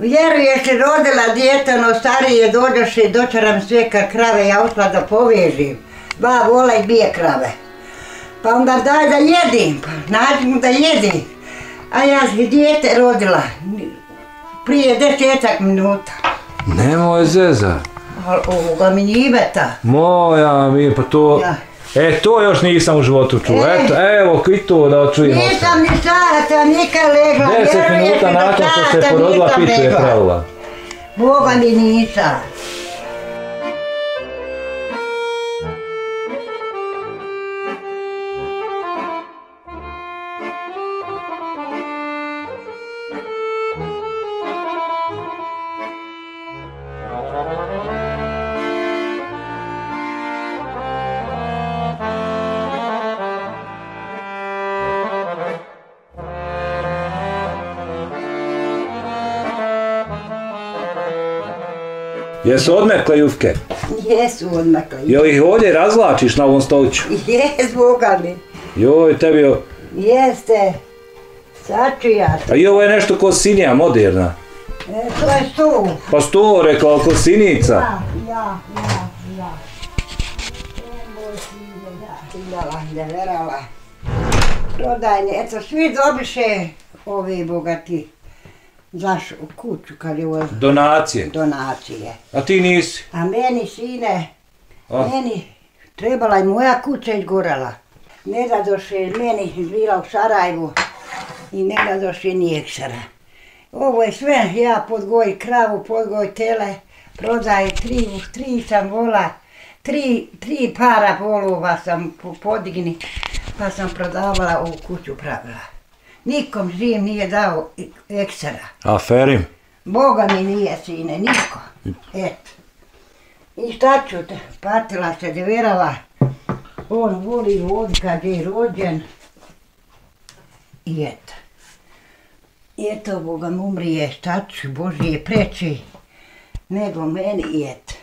Vjeruješ li, rodila djete, ono starije dođoše i dočaram sve kad krave, ja ošla da povežim. Ba, vola i bije krave. Pa onda daj da jedim, pa nađi mu da jedim. A ja si djete rodila, prije 10 minuta. Nemoj zeza. Ali ovoga mi njiveta. Moja mi, pa to... E, to još nisam u životu čuo, eto, evo i to da čujemo se. Nisam ni sata, nikad legla, vjeruje se da sata, nikad legla. Boga mi nisam. Jesu odmekle jufke? Jesu odmekle. Jel ih ovdje razlačiš na ovom stolču? Jes, Boga mi. Joj, tebi... Jeste. Sad ću ja to. A i ovo je nešto ko sinija, moderna. To je sto. Pa sto, rekla, ko sinica. Ja. Nemoj sinje, ja hiljala, ne verala. Prodajne, eto, svi dobiše ove bogati. Znaš, u kuću kad je ovo... Donacije? Donacije. A ti nisi? A meni, sine, meni trebala i moja kuća izgorala. Ne dadoše meni bila u Sarajevu i ne dadoše nijeksara. Ovo je sve, ja podgoj kravu, podgoj tele, prodaj tri sam vola, tri para volova sam podigni, pa sam prodavala ovu kuću pravila. Nikom živim nije dao eksera. Aferim? Boga mi nije, sine, niko. Eto. I šta ću, patila se, deverala. On voli vod kad je rođen. I eto. Eto, Boga mi umrije, šta ću, Božije preći. Nego meni, i eto.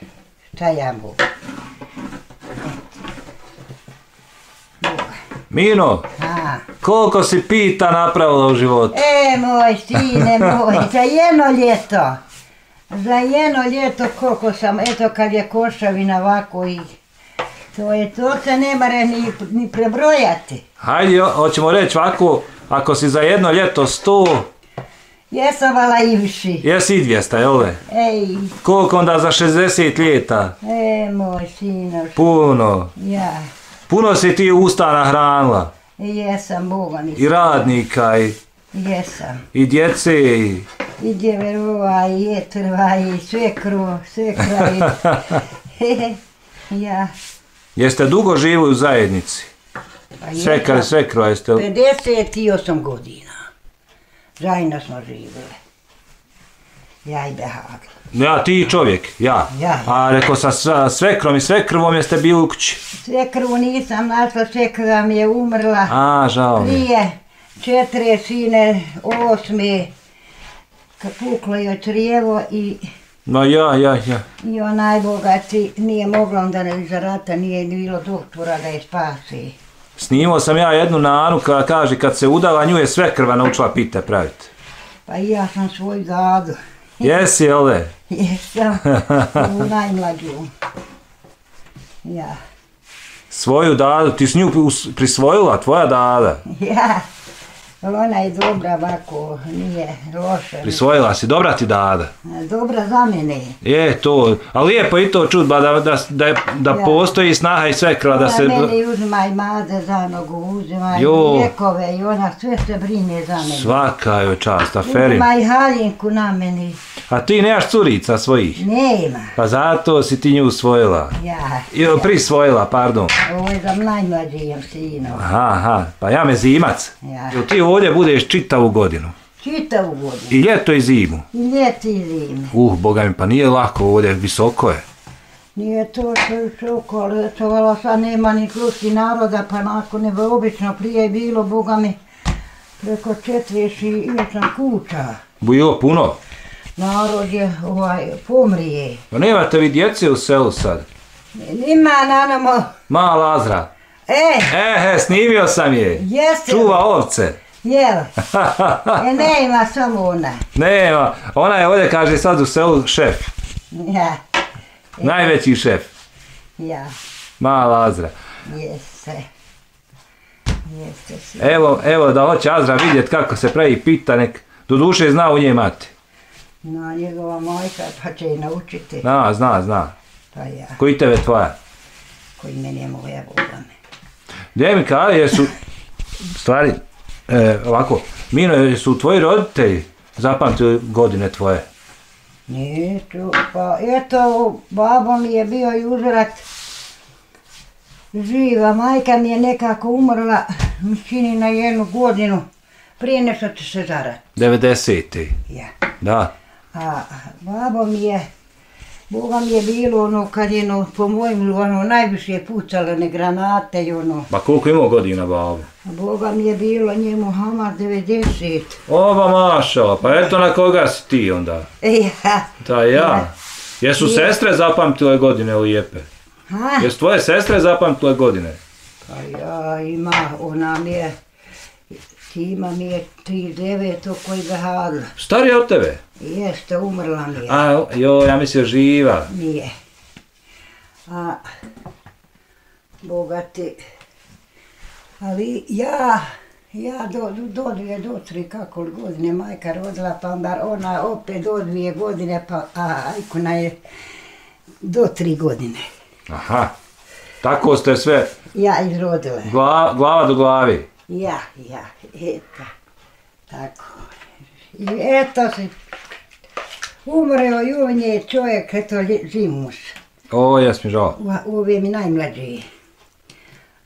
Šta ja mogu? Mino, koliko si pita napravila u životu? E, moj sine, moj, za jedno ljeto koliko sam, eto kad je košavina ovako i to se ne mora ni prebrojati. Hajde, hoćemo reći ovako, ako si za jedno ljeto 100... Jesam vala i viši. Jesi i 200, jel' ve? Ej. Koliko onda za 60 ljeta? E, moj sino. Puno. Ja. Puno si ti usta nahranila. Jesam, Boga mi. I radnika i... Jesam. I djece i... I djeverova i jetrva i sve kraj. Ja. Jeste dugo živili u zajednici? Sve kraj ste... 58 godina. Zajedno smo živjeli. Ja i Behagli. Ja, ti i čovjek, ja. A rekao sa svekrom i svekrvom jeste bili u kući? Svekru nisam našla, svekrva mi je umrla. A, žao mi je. Prije 48. Puklo joj crijevo i... No ja. I onaj bogati nije mogla onda iza rata, nije bilo doktora da je spasi. Snimao sam ja jednu Nanu koja kaže kad se udala nju je svekrva naučila pite praviti. Pa ja sam svoju dadu. Jesi, jel' ve? Jesam, u najmlađu. Ja. Svoju dadu, ti s nju prisvojila, tvoja dada? Ja, ona je dobra, bako, nije loša. Prisvojila si, dobra ti dada? Dobra za mene. Je, to, a lijepo i to čudba da postoji snaha i svekrva da se... Ona meni uzima i maze za nogu, uzima i lijekove i ona sve se brine za mene. Svaka joj čast, aferim. Uzima i haljinku na meni. A ti nemaš curica svojih? Nema. Pa zato si ti nju usvojila? Ja. Prisvojila, pardon. Ovo je za najmlađijom sinom. Aha, pa ja me zimac. Ja. Ti ovdje budeš čitavu godinu? Čitavu godinu. I ljeto i zimu? I ljeto i zimu. Boga mi, pa nije lako ovdje, visoko je. Nije to visoko, ali sad nema ni kluski naroda, pa nakon je obično prije je bilo, Boga mi, preko 48 kuća. Bilo puno? Narod je pomrije. Pa nemate vi djece u selu sad? Nima, nanamo. Mala Azra. Snimio sam je. Čuva ovce. Jel? E nema samo ona. Nema. Ona je ovdje, kaže, sad u selu šef. Ja. Najveći šef. Ja. Mala Azra. Jeste. Evo da hoće Azra vidjet kako se pravi pitanek. Doduše zna u nje mati. No, njegova majka, pa će i naučiti. Zna. Pa ja. Koji tebe tvoja? Koji meni je moja bogame. Gdje mi kaže, jesu... Stvari, ovako, Mino, jesu tvoji roditelji zapamtili godine tvoje? Nije to, pa eto, babo mi je bio i uzorak živa. Majka mi je nekako umrla, čini na jednu godinu, prije nešto će se zarati. 90-ti? Ja. Da. A babo mi je, boga mi je bilo ono kad je po mojim ono najviše pucalo ne granate i ono. Ba koliko imao godina babo? Boga mi je bilo njemu hamar 90. Oba mašala, pa eto na koga si ti onda? Ja. Da ja. Jesu sestre zapamtile godine lijepe? Ha? Jesu tvoje sestre zapamtile godine? Pa ja ima, ona mi je... Tima mi je 39 koji ga hadla. Starija od tebe? Jeste, umrla mi je. A, joj, ja mislio živa. Nije. A, bogati. Ali ja do dvije, do tri, kako godine majka rodila, pa onda ona opet do 2 godine, pa ajkona je do 3 godine. Aha, tako ste sve... Ja izrodila. Glava do glavi. Ja, eto, tako. I eto se umreo i on je čovjek, eto, zimus. O, jes mi žao. Ove mi najmlađe.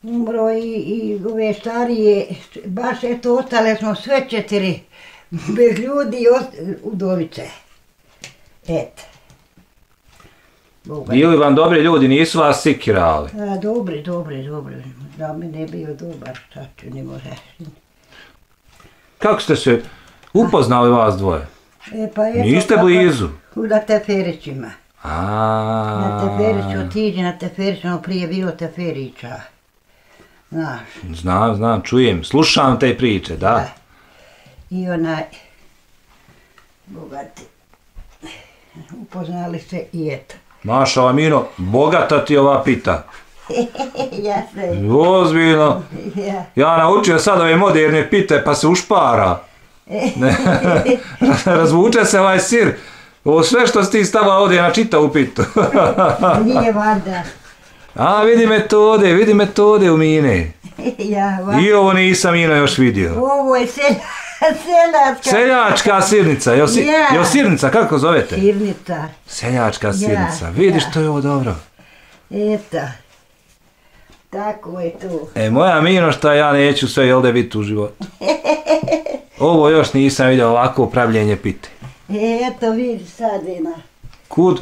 Umro i ove starije, baš eto, ostale smo sve 4, bez ljudi udovice. Eto. Bili vam dobri ljudi, nisu vas sikirali? Dobri. Da mi ne bio dobar, sad ću ne može. Kako ste se upoznali vas dvoje? Niste blizu? Na Teferićima. Na Teferiću otiđi, na Teferiću, ono prije bilo Teferića. Znaš? Znam, čujem, slušam te priče, da. I onaj, bogati, upoznali se i eto. Maša Amino, bogata ti ova pita. Ja se. Ozbiljno. Ja naučio sad ove moderne pite pa se ušpara. Razvuče se ovaj sir. Ovo sve što si ti stavila ovdje na čitavu pitu. Nije vada. A vidi metode u Mine. I ovo nisam Mino još vidio. Ovo je seljačka. Seljačka sirnica. Jo sirnica, kako zovete? Sirnica. Seljačka sirnica. Vidiš to je ovo dobro. Eto. Tako je to. E moja Mino šta ja neću sve jel da biti u životu. Ovo još nisam vidio ovako upravljenje pite. Eto vidi sad jedna. Kud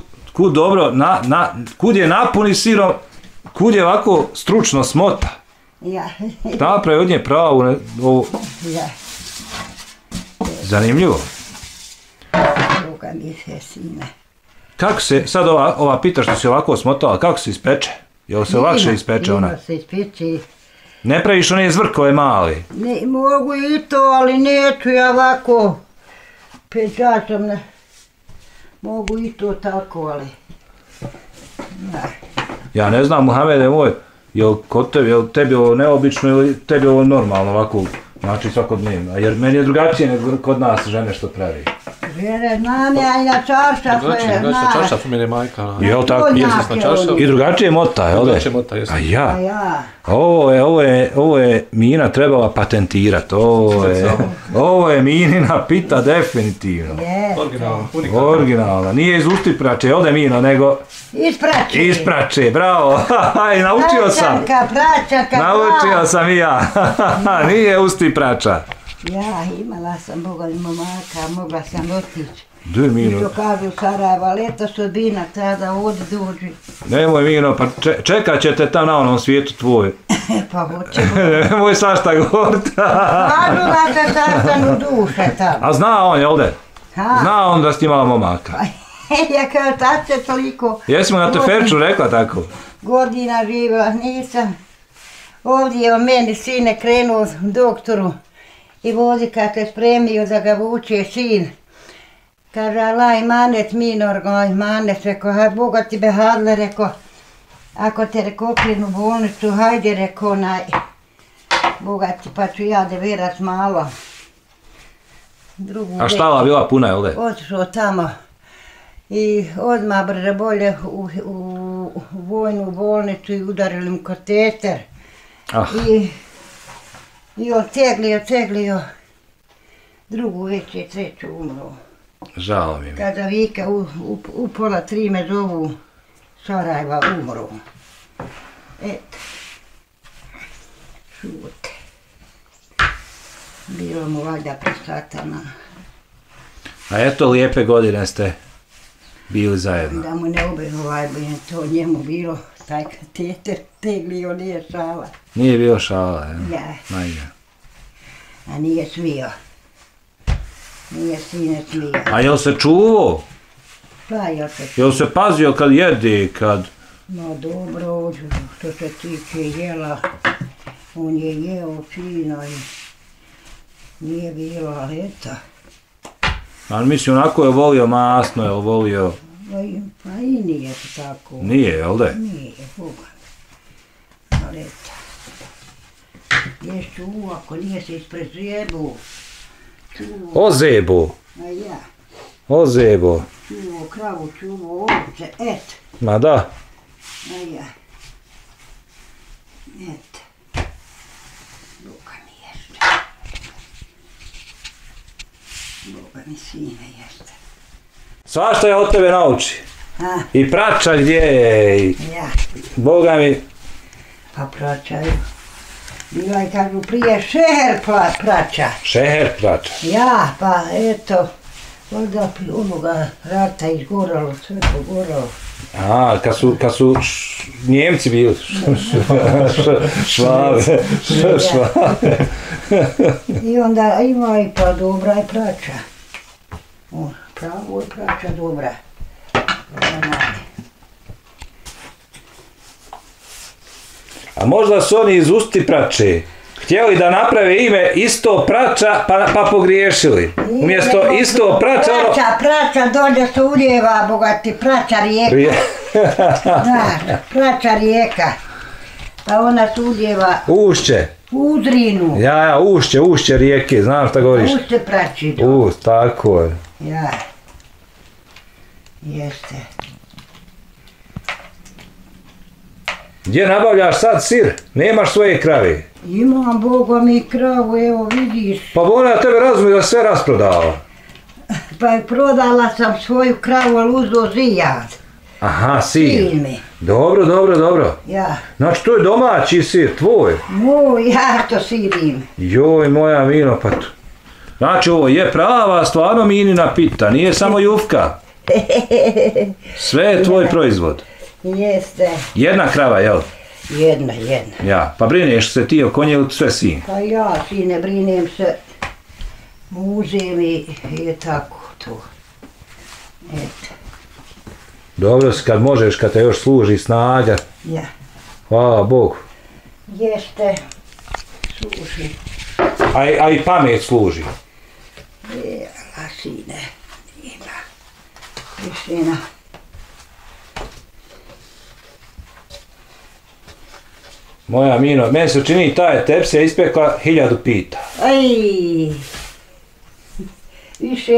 dobro, kud je napuni sirom, kud je ovako stručno smota. Ja. Napravi od nje pravu ovo. Ja. Zanimljivo. Boga mi se sine. Kako se, sad ova pita što se ovako smotala, kako se ispeče? Jel se lakše ispeče ona? Ima se ispeče. Ne praviš one zvrkove mali? Ne, mogu i to, ali neću ja ovako. Pečačam ne. Mogu i to tako, ali... Ja ne znam, Muhamede moj, jel kod tebi, jel tebi ovo neobično ili tebi ovo normalno ovako? Znači svakodnevno, jer meni je drugačije nego kod nas žene što pravi. Žene, znam ja i na čaršafu je. Drugačije na čaršafu mi je majka. Jel tako? I drugačije mota, jel da? Drugačije mota, jesam. A ja. Ovo je Mina trebala patentirati. Ovo je Minina pita definitivno. Originalna. Nije iz ustiprače, jel da Mina, nego... Isprače. Isprače, bravo. Naučio sam. Naučio sam i ja. Nije ustiprače. Prača. Ja, imala sam boga i momaka, mogla sam otići. Duj Mino. I to kažu Sarajeva, ali eto sudbina tada ovdje dođi. Nemoj Mino, pa čekat ćete tam na onom svijetu tvoj. Pa hoćemo. Nemoj sašta govoriti. Kažu da se sastanu duše tamo. A zna on, jel de? Zna on da ste imala momaka. Ja kao tad se toliko... Jesmo na Teferču rekla tako? Godina živjela, nisam. Ovdje je o meni sine krenuo doktoru i vozi kad se spremio da ga vuče sin. Kaže, Allah manet minor, manet, reko, haj Boga ti behadle, reko, ako te reko okrenu bolnicu, hajde, reko, naj, Boga ti, pa ću ja devirat malo. A štala bila puna, je li? Otišao tamo i odmah brže bolje u vojnu bolnicu i udarili mu kateter. I oteglio, drugu već je treću umro. Žao mi. Kada vika u pola tri me zovu Sarajeva umro. Eto. Šute. Bilo mu valjda prestatana. A eto, lijepe godine ste bili zajedno. Da mu ne ubiju valjbu, je to njemu bilo, taj kateter teglio, nije šala. Nije bio šala, je? Ne. A nije smio. Nije sine smio. A jel se čuvao? Pa, jel se čuvao. Jel se pazio kad jedi, kad... No dobro, što se tiče jela, on je jeo fino i nije bilo leta. Ali mislim, onako je volio masno, je volio... Pa i nije to tako. Nije, jel da? Nije, Boga. Ali eto. Jes čuo, ako nije se ispred zebu. Ozebu. A ja. Ozebu. Čuo kravu, čuo ovce, et. Ma da. A ja. Et. Boga mi jeste. Boga mi sine jeste. Svašta je od tebe nauči. I praća gdje je. Boga mi... Pa praćaju. Bila je, kažu, prije šeher praća. Šeher praća? Ja, pa eto, onda ovoga rata izgoralo, sve pogoralo. A, kad su Njemci bili, švade, švade. I onda ima i pa dobra je praća. Pravo je praća dobra. A možda su oni iz usti prače htjeli da naprave ime isto prača pa pogriješili. Umjesto isto prača... Prača dolje se uljeva, bogati, prača rijeka. Da, prača rijeka. Pa ona se uljeva... Ušće. Udrinu. Ja, ušće rijeke, znam šta govoriš. Ušće prači. Tako je. Ja. Jeste. Gdje nabavljaš sad sir? Nemaš svoje krave? Imam, Boga mi, kravu, evo vidiš. Pa ona je tebe razumije da sve rasprodala. Pa je prodala sam svoju kravu, ali uzeo zijad. Aha, sir. Dobro. Ja. Znači to je domaći sir, tvoj. Moj, ja to sirim. Joj, moja vino, pa to. Znači ovo je prava, stvarno Minina pita, nije samo jufka. Sve je tvoj proizvod. Jeste. Jedna krava, jel? Jedna. Ja, pa brineš se ti o konje ili sve sin? Pa ja, sine, brinem se. Muzem i je tako to. Eto. Dobro si kad možeš, kad te još služi snaga. Ja. Hvala Bogu. Jeste. Služi. A i pamet služi. Jela, sine. Ima. Istina. Moja Mino, meni se čini taj tepsija ispekla 1000 pita. Ej, više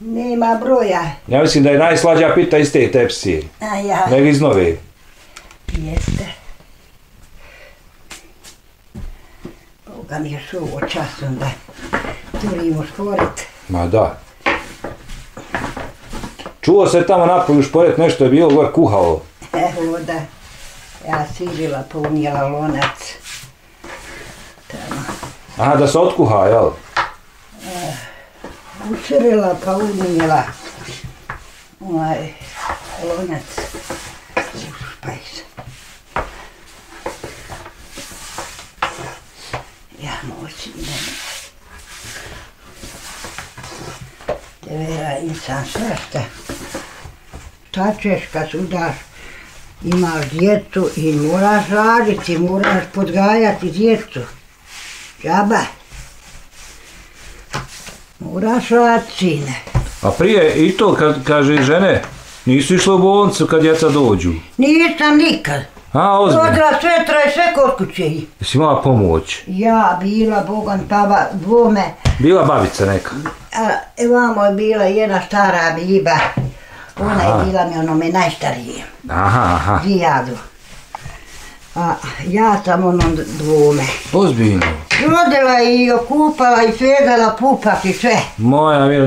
nema broja. Ja mislim da je najslađa pita iz te tepsije. A ja. Nego iz nove. Jeste. Boga mi još ovo časom da turimo šporet. Ma da. Čuo se tamo napolju šporet, nešto je bilo gore kuhalo. Evo da. Ja silila, pa unijela lonac. Aha, da se otkuha, jel? Ucrila, pa unijela lonac u špajs. Ja moći nema. Te vera, insan svašta. Tačeš kad sudaš. Imaš djecu i moraš raditi, moraš podgajati djecu. Džaba. Rašovačine. A prije i to, kaže žene, nisu išle u bolnicu kad djeca dođu? Nisam nikad. A, ozbiljno? Odla svetra i sve kod kuće. Jesi imala pomoć? Ja, bila, Bogom, tava, dvome. Bila babica neka? Vamo je bila jedna stara biba. Ona je bila mi onome najstarije. Aha. Zijadu. A ja sam onom dvome. Ozbiljno? Rodila i okupala i svedala pupak i sve. Moja mila,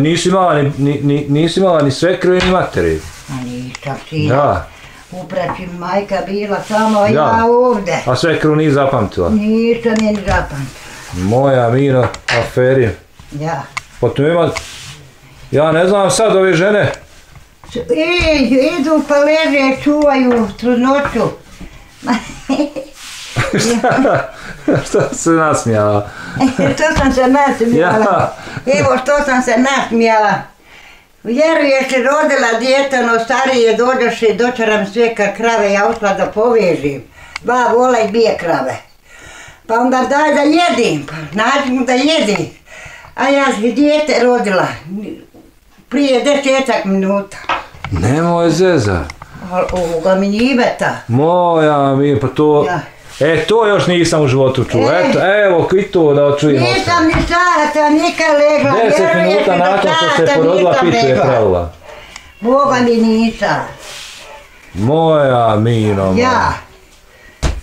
nisi imala ni svekrve ni materi. A nisam, sina. Da. Upračim majka bila samo ja ovde. A svekru nisi zapamtila? Nisam je ni zapamtila. Moja mila, aferi. Ja. Potom ima, ja ne znam sad ove žene. Idu pa leže, čuvaju trudnoću. Što se nasmijala? Što sam se nasmijala? Evo što sam se nasmijala. Vjeruješ li, rodila djeta, no starije dođoše i dočaram sve ka krave, ja ušla da povežim. Ba, vola i bije krave. Pa onda daj da jedim, nađi mu da jedim. A ja sam djete rodila, prije 10 minuta. Nemoj zezar. Ovoga mi njiveta. Moja mi, pa to... E, to još nisam u životu čuo. Evo, i to da očujemo. Nisam ni sata, nikad legla. 10 minuta nakon što se porodila, pitu je pravila. Boga mi nisam. Moja mino. Ja.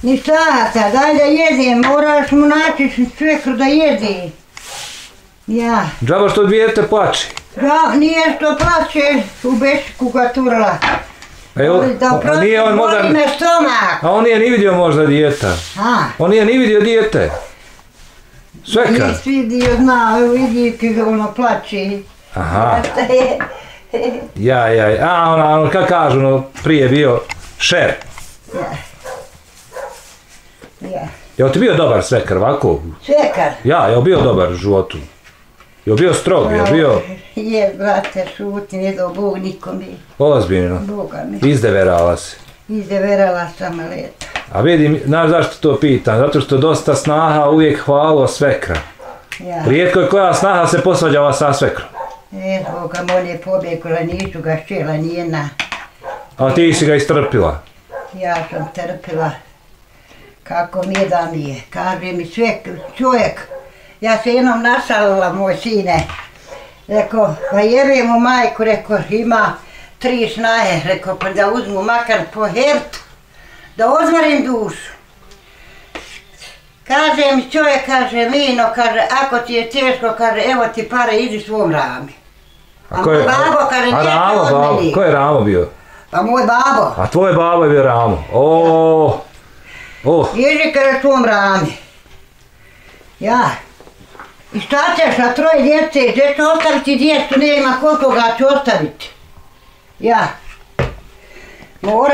Ni sata, daj da jedim, moraš mu naći svekru da jedi. Ja. Džaba što dvijete plači? Džaba nije što plače, u bešiku ga turla. Da prosim, boli me stomak. A on nije ni vidio možda dijeta. On nije ni vidio dijete. Svekar. Nis vidio, znao, vidi ti ga ono plaći. Aha. Jaj. A ono, kako kažu, ono prije bio šer. Ja. Jel ti bio dobar svekar, ovako? Svekar? Ja, jel bio dobar u životu? Jel' bio strog, jel' bio... Je, brate, šuti, ne do Bog nikom je. Ozbiljno? Boga mi. Izdeverala se. Izdeverala sam leta. A vidim, znaš zašto to pitan? Zato što dosta snaha uvijek hvalila svekra. Ja. Rijetko je koja snaha se posvađala sa svekrom. Ne, Boga, on je pobjegla, nisu ga štjela nijedna. A ti si ga istrpila? Ja sam trpila. Kako mi je da mi je. Kaže mi čovjek. Ja se jednom našalila, moj sine, rekao, pa jebem mu majku, rekao, ima 3 snahe, rekao, pa da uzmu makar po hertu, da odvarim dušu. Kaže mi čovjek, kaže, Mino, kaže, ako ti je teško, kaže, evo ti pare, idi svom Rami. A moj babo, kaže, neće odmeni. Ko je Ramo bio? Pa moj babo. A tvoj babo je bio Ramo. Idi, kaže, svom Rami. Ja. I šta ćeš na 3 djece, gdje ću ostaviti djecu, nema koliko ga ću ostaviti. Ja.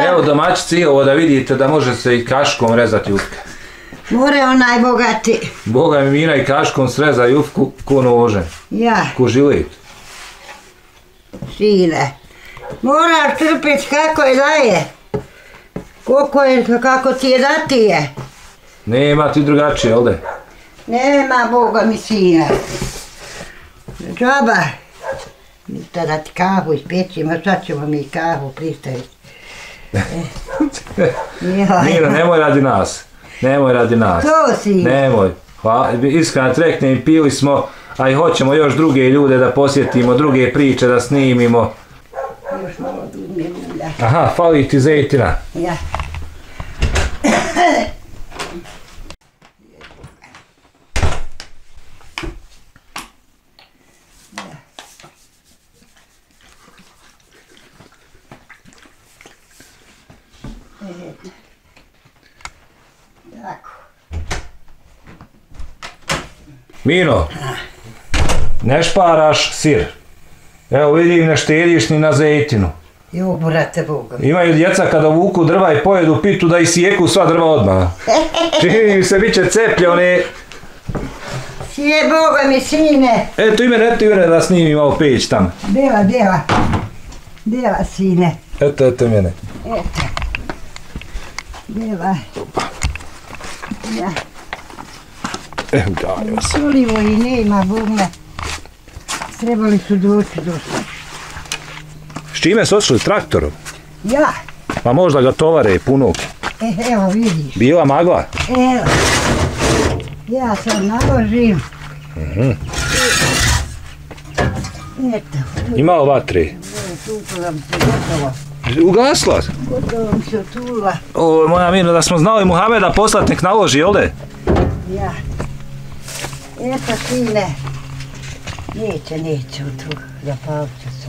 Evo domaćici, ovo da vidite da može se i kaškom rezati jufka. More onaj bogati. Boga mi Mina i kaškom sreza jufku ko nože. Ja. Ko žilet. Sine. Moraš trpiti kako je daje. Koliko je, kako ti je dati je. Nema ti drugačije, ovdje. Nema Boga mi sina. Džaba. Mi tada ti kahu ispečimo, sad ćemo mi kahu pristaviti. Mira, nemoj radi nas. Nemoj radi nas. To sina. Nemoj. Iskreno trekne i pili smo, a i hoćemo još druge ljude da posjetimo, druge priče da snimimo. Još malo dugme ulja. Aha, fali ti zejtina. Ja. Mino, ne šparaš sir. Evo vidim, ne štediš ni na zejtinu. Jo, brate Boga. Imaju djeca kada vuku drva i pojedu pitu da isijeku sva drva odmah. Čini mi se, bit će ceplje one... Sije Boga mi sine. E, tu ime da snimim ovo peć tamo. Djela. Djela sine. Eto mene. Eto. Djela. Opa. Ja. Evo, dajmo se. Usulimo i nema bugme. trebali su doći dosta. S čime su otišli? Traktorom? Ja. Pa možda ga tovare punog. Evo vidiš. Bila magla? Evo. Ja sam naložim. Imao vatre? Tutula mi se gotovo. Ugasla? Gotovo mi se tutula. O, moja Mino, da smo znali Muhameda poslat nek naloži, jel de? Ja. Eto sine. Neće u tu zapalčicu.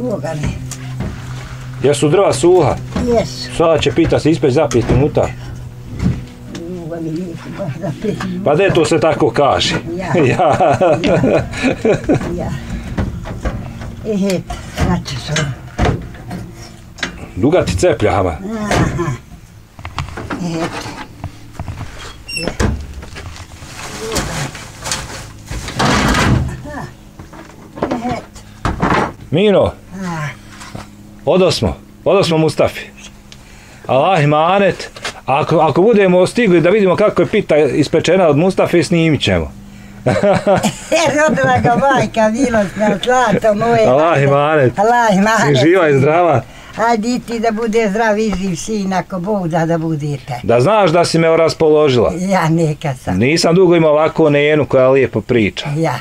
Boga ne. Jesu drva suha? Jesu. Sada će pita se ispeć za 5 minuta. Pa de to se tako kaže? Ja. Ehe, znači su. Duga ti ceplja, hama? Aha. Ehe. Ehe. Mino. Odosmo Mustafi. Allah imanet. Ako budemo stigli da vidimo kako je pita ispečena od Mustafe, snimit ćemo. Rodila ga majka, milosna, zlato moje. Allah imanet. Allah imanet. I živa i zdrava. Ajde ti da bude zdrav i živ sin, ako Bog da budete. Da znaš da si me raspoložila. Ja neka sam. Nisam dugo imao ovako Nenu koja lijepo priča. Ja.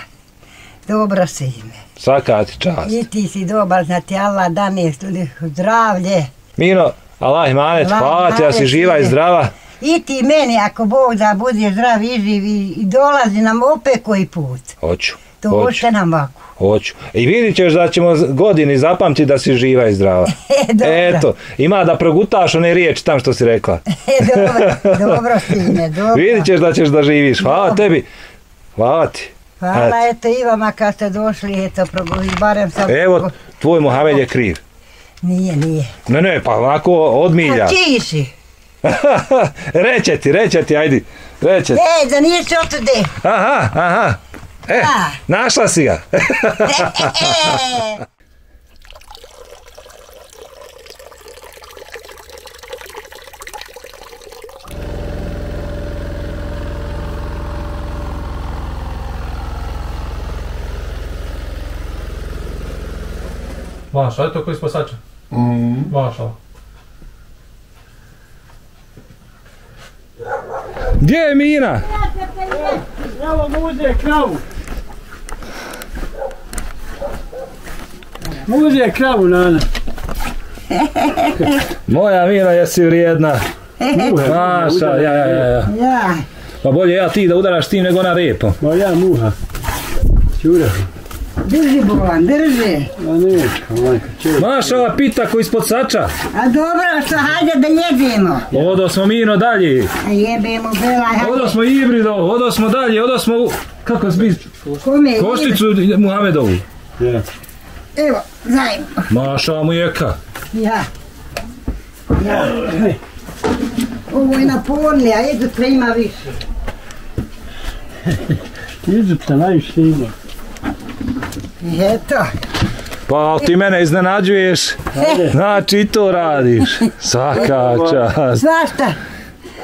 Dobro si ime. Svaka ti čast. I ti si dobar, znati Allah danes zdravlje. Mino. Allah imanet, hvala ti da si živa i zdrava. I ti meni, ako Bog da bude zdrav i živ, i dolazi nam opet koji put. Hoću. To hoće nam ovako. Hoću. I vidit ćeš da ćemo godini zapamtiti da si živa i zdrava. Eto, ima da progutaš one riječi tam što si rekla. Dobro sine, dobro. Vidit ćeš da ćeš da živiš. Hvala tebi. Hvala ti. Hvala, eto i vama kad ste došli, eto, barem sam... Evo, tvoj Muhamed je kriv. Nije. Ne, pa ovako odmilja. A čiji si? Reće ti, ajdi. Ej, da nije što tu de. Aha. E, našla si ga. Maša, eto koji spasača. Maša. Gdje je Mina? Evo muze kravu. Muze kravu, Nana. Moja Mina, jesi vrijedna. Maša, ja. Pa bolje ja ti da udaraš tim nego ona repom. Pa ja muha. Ćura. Drži Bolan, drži. A nečka, majka, češi. Maš ova pita koji ispod sača. A dobro, što hajde da jedemo. Odo smo Mino dalje. A jebemo Bela, hajde. Odo smo Ibrido, odo smo dalje, odo smo... Kako se bi... Kome? Košticu Muhamedovu. Ja. Evo, zajmo. Maš ova mu jeka. Ja. Ovo je napornija, Egipta ima više. Egipta najviše ima. Eto. Pa ti mene iznenađuješ, znači i to radiš, svaka čast. Znaš šta?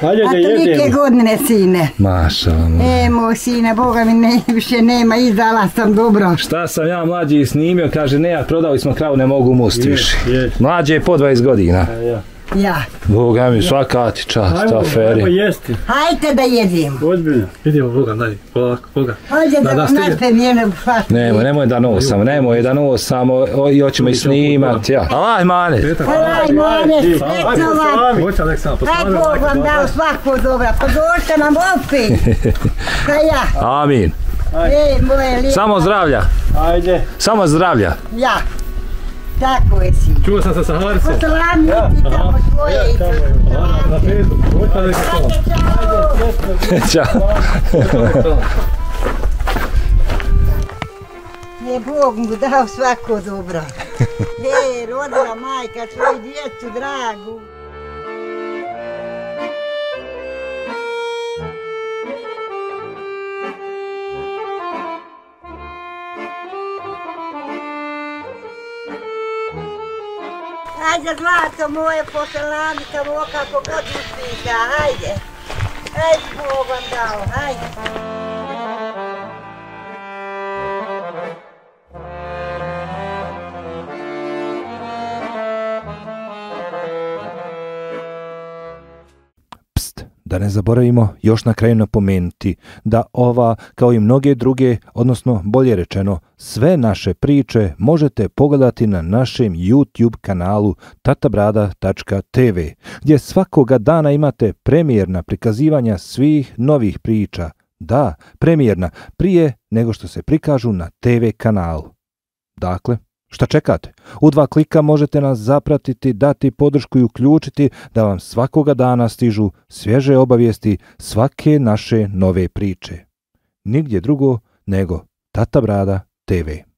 A tolike godine, sine. Maša moja. Moj sine, Boga mi više nema, izdala sam dobro. Šta sam ja mlađi snimio, kaže ne, prodali smo kravu, ne mogu most više. Mlađe je po 20 godina. Ja. Boga mi, svaka ti čast, aferi. Hajde da jedimo. Odbiljno. Idemo, Boga, daj, Boga. Hajde da naspem jednu fastu. Nemoj da nosamo, i hoćemo i snimati. Alaj manet. Alaj manet, srećno vam. Hajde Bog vam dao svako dobra, pa dođite nam opet. Amin. Samo zdravlja. Hajde. Samo zdravlja. Ja. Tako je si. Čuo sam sa Saharicom. Poslami ti tamo svoje i tamo. Ćao. Ne, Bog mu dao svako dobro. Ne, rodila majka svoju djecu dragu. Ajde, zlato moje, poselami tamo kako god uspita, ajde. Ajde, Bog vam dao, ajde. ne zaboravimo još na kraju napomenuti da ova, kao i mnoge druge, odnosno bolje rečeno, sve naše priče možete pogledati na našem YouTube kanalu tatabrada.tv, gdje svakoga dana imate premijerna prikazivanja svih novih priča. Da, premijerna, prije nego što se prikažu na TV kanalu. Dakle, šta čekate? U 2 klika možete nas zapratiti, dati podršku i uključiti da vam svakoga dana stižu svježe obavijesti svake naše nove priče. Nigdje drugo nego Tata Brada TV.